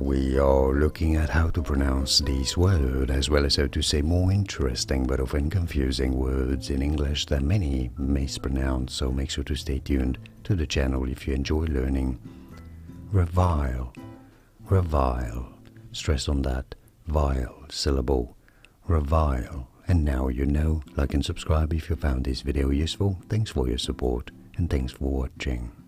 We are looking at how to pronounce these words, as well as how to say more interesting but often confusing words in English that many mispronounce, so make sure to stay tuned to the channel if you enjoy learning. Revile, revile, stress on that vile syllable, revile. And now you know, like and subscribe if you found this video useful. Thanks for your support and thanks for watching.